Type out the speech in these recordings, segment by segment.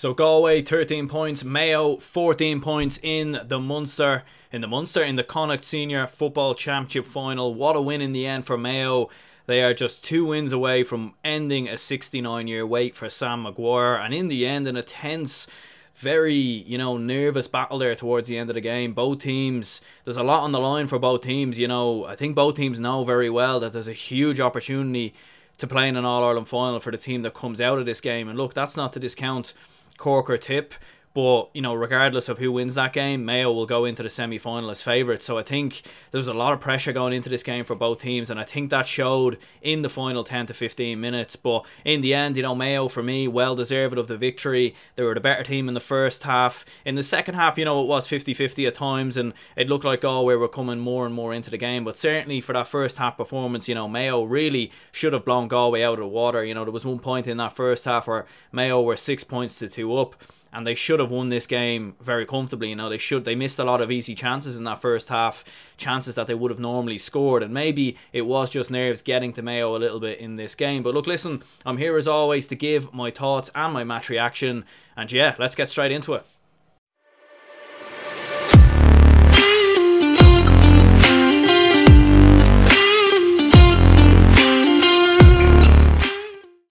So Galway 13 points, Mayo 14 points in the Munster in the Connacht Senior Football Championship Final. What a win in the end for Mayo. They are just 2 wins away from ending a 69-year wait for Sam Maguire, and in the end, in a tense, very, you know, nervous battle there towards the end of the game. Both teams, there's a lot on the line for both teams, you know. I think both teams know very well that there's a huge opportunity to play in an All-Ireland Final for the team that comes out of this game. And look, that's not to discount Cork or Tip, but, you know, regardless of who wins that game, Mayo will go into the semi-final as favourites. So I think there was a lot of pressure going into this game for both teams, and I think that showed in the final 10 to 15 minutes. But in the end, you know, Mayo, for me, well deserved of the victory. They were the better team in the first half. In the second half, you know, it was 50-50 at times, and it looked like Galway were coming more and more into the game. But certainly for that first half performance, you know, Mayo really should have blown Galway out of the water. You know, there was one point in that first half where Mayo were 6 points to 2 up, and they should have won this game very comfortably. You know, they missed a lot of easy chances in that first half, chances that they would have normally scored, and maybe it was just nerves getting to Mayo a little bit in this game. But look, listen, I'm here as always to give my thoughts and my match reaction, and yeah, let's get straight into it.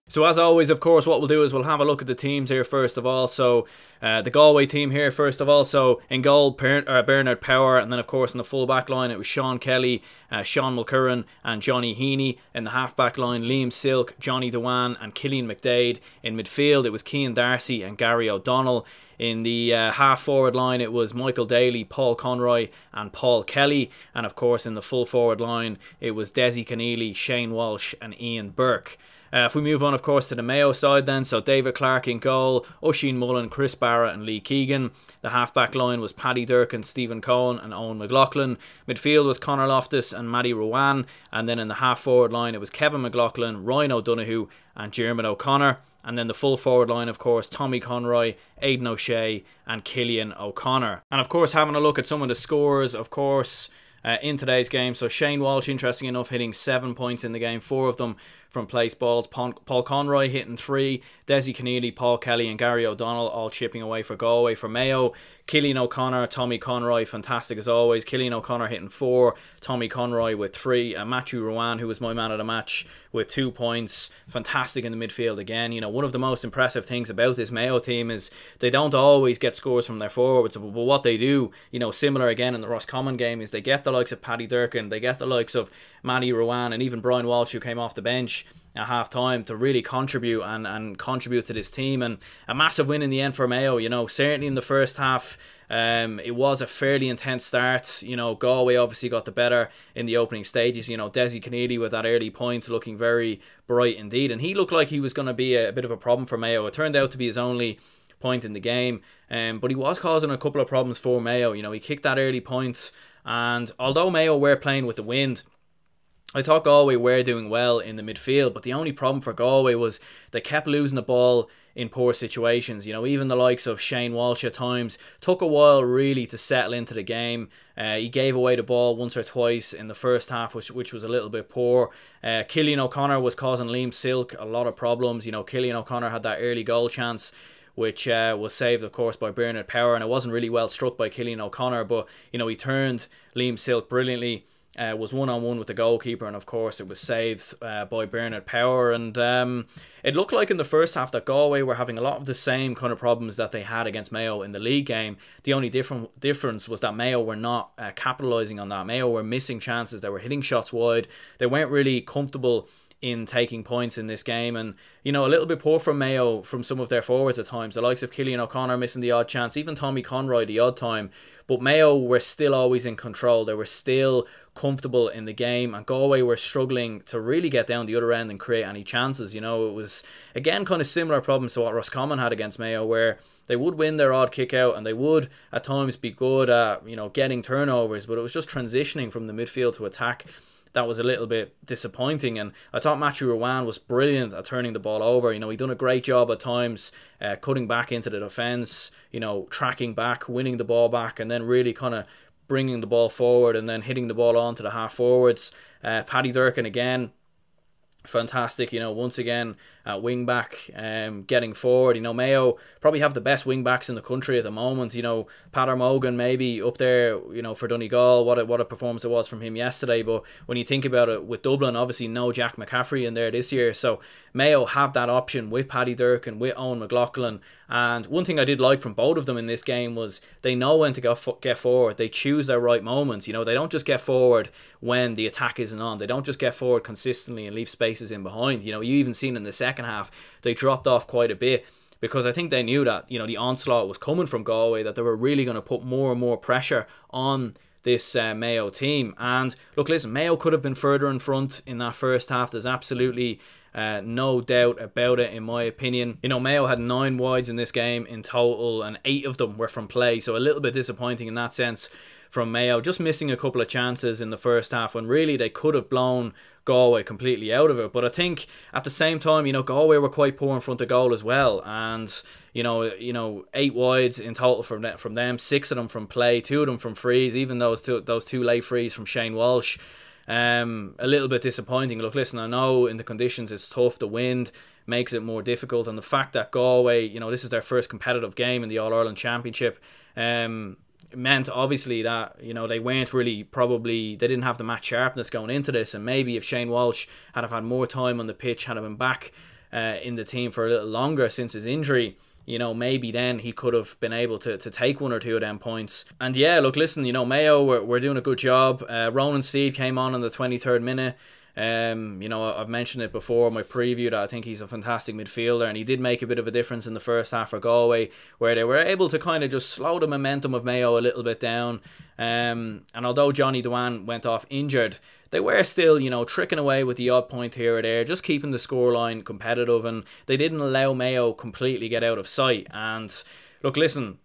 So as always, of course, what we'll do is we'll have a look at the teams here first of all. So the Galway team here first of all. So in goal, Bernard Power, and then of course in the full-back line it was Sean Kelly, Seán Mulkerrin and Johnny Heaney. In the half-back line, Liam Silk, Johnny Duane and Cillian McDaid. In midfield it was Cian Darcy and Gary O'Donnell. In the half-forward line, it was Michael Daly, Paul Conroy and Paul Kelly. And of course, in the full-forward line, it was Dessie Conneely, Shane Walsh and Ian Burke. If we move on, of course, to the Mayo side then, so David Clarke in goal, Oisin Mullen, Chris Barra and Lee Keegan. The half-back line was Paddy Durcan, Stephen Cohen and Eoghan McLaughlin. Midfield was Conor Loftus and Matthew Ruane. And then in the half-forward line, it was Kevin McLaughlin, Ryan O'Donoghue and Dermot O'Connor. And then the full forward line, of course, Tommy Conroy, Aidan O'Shea and Cillian O'Connor. And of course, having a look at some of the scores, of course, in today's game. So Shane Walsh, interesting enough, hitting 7 points in the game, 4 of them from place balls. Paul Conroy hitting 3, Dessie Conneely, Paul Kelly and Gary O'Donnell all chipping away for Galway. For Mayo, Cillian O'Connor, Tommy Conroy, fantastic as always. Cillian O'Connor hitting 4, Tommy Conroy with 3, and Matthew Ruane, who was my man of the match, with 2 points. Fantastic in the midfield again. You know, one of the most impressive things about this Mayo team is they don't always get scores from their forwards, but what they do, you know, similar again in the Roscommon game, is they get the likes of Paddy Durcan, they get the likes of Matty Ruane and even Brian Walsh, who came off the bench at half time, to really contribute and contribute to this team. And a massive win in the end for Mayo. You know, certainly in the first half, it was a fairly intense start. You know, Galway obviously got the better in the opening stages. You know, Dessie Conneely with that early point looking very bright indeed, and he looked like he was going to be a bit of a problem for Mayo. It turned out to be his only point in the game, but he was causing a couple of problems for Mayo. You know, he kicked that early point, and although Mayo were playing with the wind, I thought Galway were doing well in the midfield. But the only problem for Galway was they kept losing the ball in poor situations. You know, even the likes of Shane Walsh at times took a while really to settle into the game. He gave away the ball once or twice in the first half, which was a little bit poor. Cillian O'Connor was causing Liam Silk a lot of problems. You know, Cillian O'Connor had that early goal chance, which was saved, of course, by Bernard Power, and it wasn't really well struck by Cillian O'Connor, but, you know, he turned Liam Silk brilliantly. Was one-on-one with the goalkeeper, and of course it was saved by Bernard Power. And it looked like in the first half that Galway were having a lot of the same kind of problems that they had against Mayo in the league game. The only difference was that Mayo were not capitalising on that. Mayo were missing chances, they were hitting shots wide, they weren't really comfortable in taking points in this game. And, you know, a little bit poor from Mayo from some of their forwards at times. The likes of Cillian O'Connor missing the odd chance, even Tommy Conroy the odd time. But Mayo were still always in control. They were still comfortable in the game, and Galway were struggling to really get down the other end and create any chances. You know, it was, again, kind of similar problems to what Roscommon had against Mayo, where they would win their odd kick out and they would at times be good at, you know, getting turnovers, but it was just transitioning from the midfield to attack that was a little bit disappointing. And I thought Matthew Ruane was brilliant at turning the ball over. You know, he done a great job at times cutting back into the defence, you know, tracking back, winning the ball back, and then really kind of bringing the ball forward and then hitting the ball on to the half forwards. Paddy Durcan again, fantastic, you know, once again at wing back, getting forward. You know, Mayo probably have the best wing backs in the country at the moment. You know, Paddy Durcan maybe up there, you know, for Donegal. What a performance it was from him yesterday. But when you think about it, with Dublin, obviously no Jack McCaffrey in there this year, so Mayo have that option with Paddy Durcan, with Eoghan McLaughlin. And one thing I did like from both of them in this game was they know when to get forward. They choose their right moments. You know, they don't just get forward when the attack isn't on. They don't just get forward consistently and leave spaces in behind. You know, you even seen in the second half they dropped off quite a bit, because I think they knew that, you know, the onslaught was coming from Galway, that they were really going to put more and more pressure on this Mayo team. And look, listen, Mayo could have been further in front in that first half. There's absolutely no doubt about it, in my opinion. You know, Mayo had 9 wides in this game in total, and 8 of them were from play, so a little bit disappointing in that sense from Mayo, just missing a couple of chances in the first half when really they could have blown Galway completely out of it. But I think at the same time, you know, Galway were quite poor in front of goal as well. And you know, 8 wides in total from them, 6 of them from play, 2 of them from frees, even those two late frees from Shane Walsh. A little bit disappointing. Look, listen, I know in the conditions it's tough, the wind makes it more difficult, and the fact that Galway, you know, this is their first competitive game in the All-Ireland Championship, meant obviously that, you know, they weren't really, probably they didn't have the match sharpness going into this. And maybe if Shane Walsh had have had more time on the pitch, had have been back in the team for a little longer since his injury, you know, maybe then he could have been able to take 1 or 2 of them points. And yeah, look, listen, you know, Mayo were doing a good job. Ronan Steed came on in the 23rd minute. You know, I've mentioned it before in my preview that I think he's a fantastic midfielder, and he did make a bit of a difference in the first half for Galway, where they were able to kind of just slow the momentum of Mayo a little bit down. And although Johnny Duane went off injured, they were still, you know, tricking away with the odd point here or there, just keeping the scoreline competitive, and they didn't allow Mayo completely get out of sight. And look, listen,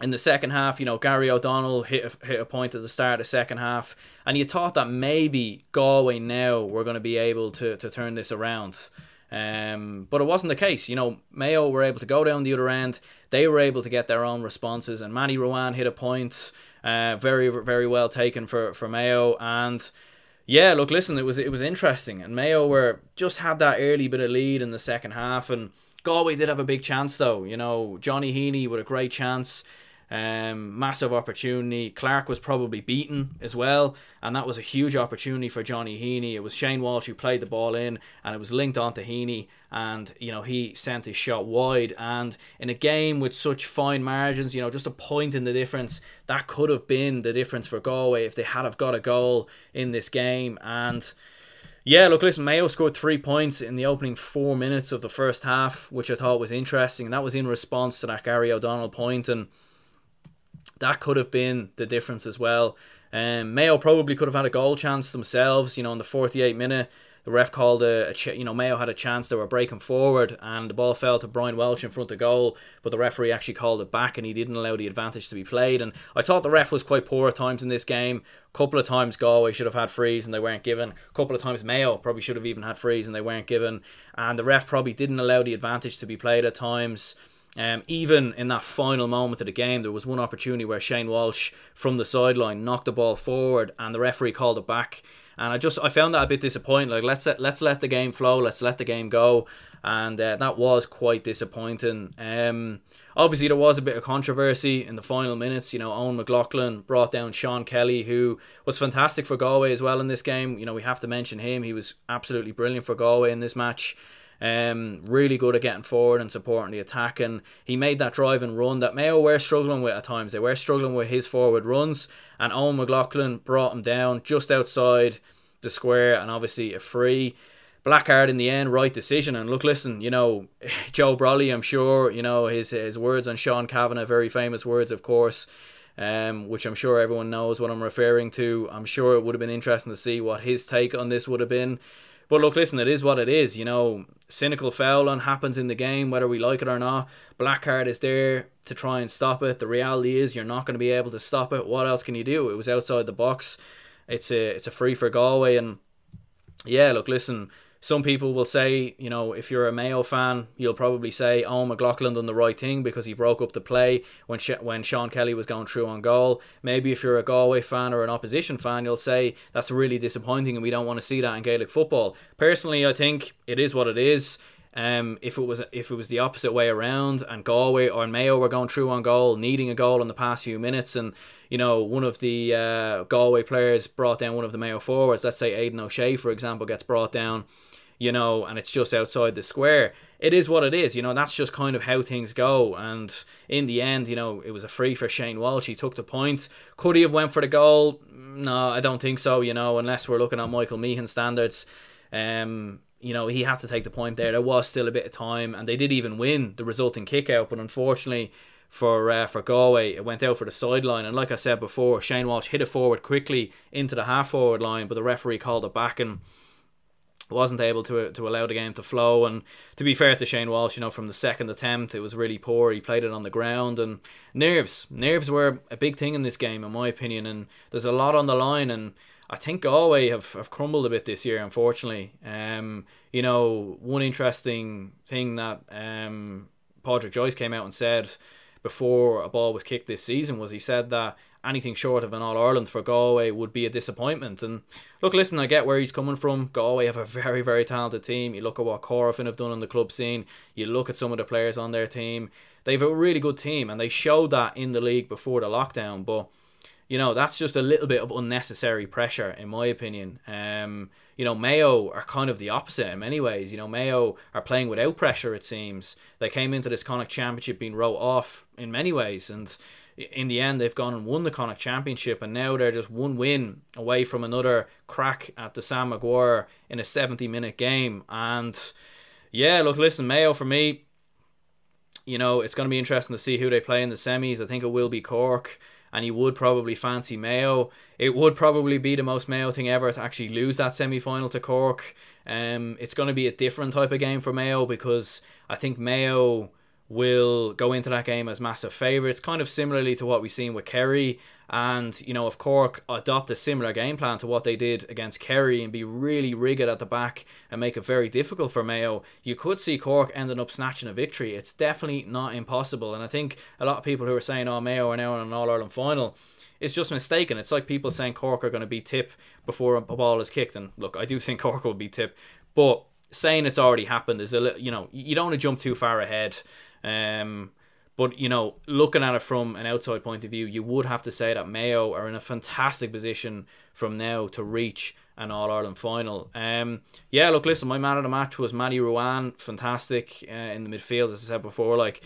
in the second half, you know, Gary O'Donnell hit a point at the start of the second half, and you thought that maybe Galway now were going to be able to turn this around. But it wasn't the case. You know, Mayo were able to go down the other end. They were able to get their own responses, and Matthew Ruane hit a point, very, very well taken for Mayo. And yeah, look, listen, it was interesting, and Mayo were just had that early bit of lead in the second half. And Galway did have a big chance though. You know, Johnny Heaney with a great chance, massive opportunity. Clarke was probably beaten as well, and that was a huge opportunity for Johnny Heaney. It was Shane Walsh who played the ball in, and it was linked onto Heaney, and you know, he sent his shot wide. And in a game with such fine margins, you know, just a point in the difference, that could have been the difference for Galway if they had have got a goal in this game. And yeah, look, listen, Mayo scored 3 points in the opening 4 minutes of the first half, which I thought was interesting. And that was in response to that Gary O'Donnell point, and that could have been the difference as well. Mayo probably could have had a goal chance themselves. You know, in the 48th minute, the ref called you know, Mayo had a chance. They were breaking forward, and the ball fell to Brian Walsh in front of goal, but the referee actually called it back, and he didn't allow the advantage to be played. And I thought the ref was quite poor at times in this game. Couple of times Galway should have had frees and they weren't given. Couple of times Mayo probably should have even had frees and they weren't given. And the ref probably didn't allow the advantage to be played at times. Even in that final moment of the game, there was one opportunity where Shane Walsh from the sideline knocked the ball forward, and the referee called it back. And I found that a bit disappointing. Like, let's let the game flow, let's let the game go. And that was quite disappointing. Obviously there was a bit of controversy in the final minutes. You know, Eoghan McLaughlin brought down Sean Kelly, who was fantastic for Galway as well in this game. You know, we have to mention him. He was absolutely brilliant for Galway in this match. Really good at getting forward and supporting the attack, and he made that drive and run that Mayo were struggling with at times. They were struggling with his forward runs, and Eoghan McLaughlin brought him down just outside the square, and obviously a free. Black card in the end, right decision. And look, listen, you know, Joe Brawley, I'm sure, you know, his words on Sean Kavanagh, very famous words, of course, which I'm sure everyone knows what I'm referring to. I'm sure it would have been interesting to see what his take on this would have been. But look, listen, it is what it is. You know, cynical fouling happens in the game, whether we like it or not. Black card is there to try and stop it. The reality is you're not going to be able to stop it. What else can you do? It was outside the box. It's a free for Galway. And yeah, look, listen, Some people will say, you know, if you're a Mayo fan, you'll probably say, oh, McLaughlin done the right thing because he broke up the play when Sean Kelly was going through on goal. Maybe if you're a Galway fan or an opposition fan, you'll say, that's really disappointing and we don't want to see that in Gaelic football. Personally, I think it is what it is. If it was the opposite way around and Galway or Mayo were going through on goal, needing a goal in the past few minutes, and you know one of the Galway players brought down one of the Mayo forwards, let's say Aidan O'Shea for example gets brought down, you know, and it's just outside the square, it is what it is, you know, that's just kind of how things go. And in the end, you know, it was a free for Shane Walsh, he took the point. Could he have went for the goal? No, I don't think so, you know, unless we're looking at Michael Meehan standards. You know, he had to take the point there. There was still a bit of time, and they did even win the resulting kick-out, but unfortunately for Galway, it went out for the sideline. And like I said before, Shane Walsh hit it forward quickly into the half-forward line, but the referee called it back and wasn't able to allow the game to flow. And to be fair to Shane Walsh, you know, from the second attempt, it was really poor. he played it on the ground, and nerves were a big thing in this game, in my opinion, and there's a lot on the line, and I think Galway have crumbled a bit this year, unfortunately. You know, one interesting thing that Padraig Joyce came out and said before a ball was kicked this season was he said that anything short of an All-Ireland for Galway would be a disappointment. And look, listen, I get where he's coming from. Galway have a very, very talented team. You look at what Corfin have done on the club scene. You look at some of the players on their team. They have a really good team, and they showed that in the league before the lockdown, but you know, that's just a little bit of unnecessary pressure, in my opinion. You know, Mayo are kind of the opposite in many ways. You know, Mayo are playing without pressure, it seems. They came into this Connacht Championship being wrote off in many ways. And in the end, they've gone and won the Connacht Championship. And now they're just one win away from another crack at the Sam Maguire in a 70-minute game. And yeah, look, listen, Mayo for me, you know, it's going to be interesting to see who they play in the semis. I think it will be Cork. And you would probably fancy Mayo. It would probably be the most Mayo thing ever to actually lose that semi-final to Cork. It's going to be a different type of game for Mayo, because I think Mayo will go into that game as massive favourites, kind of similarly to what we've seen with Kerry. And, you know, if Cork adopt a similar game plan to what they did against Kerry and be really rigid at the back and make it very difficult for Mayo, you could see Cork ending up snatching a victory. It's definitely not impossible. And I think a lot of people who are saying, oh, Mayo are now in an All-Ireland final, it's just mistaken. It's like people saying Cork are going to beat Tip before a ball is kicked. And look, I do think Cork will beat Tip, but saying it's already happened is a little, you know, you don't want to jump too far ahead. But, you know, looking at it from an outside point of view, you would have to say that Mayo are in a fantastic position from now to reach an All-Ireland final. Yeah, look, listen, my man of the match was Matty Ruane. Fantastic in the midfield, as I said before, like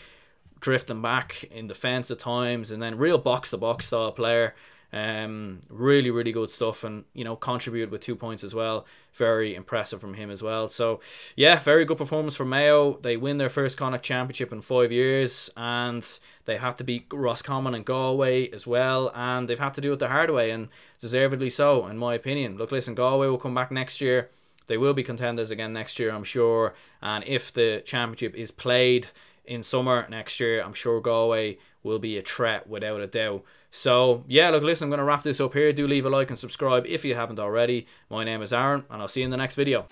drifting back in defence at times, and then real box-to-box style player. Really, really good stuff, and you know, contributed with 2 points as well. Very impressive from him as well. So yeah, very good performance from Mayo. They win their first Connacht Championship in 5 years, and they have to beat Roscommon and Galway as well, and they've had to do it the hard way, and deservedly so, in my opinion. Look, listen, Galway will come back next year. They will be contenders again next year, I'm sure. And if the championship is played in summer next year, I'm sure Galway will be a threat without a doubt. So yeah, look, listen, I'm going to wrap this up here. Do leave a like and subscribe if you haven't already. My name is Aaron, and I'll see you in the next video.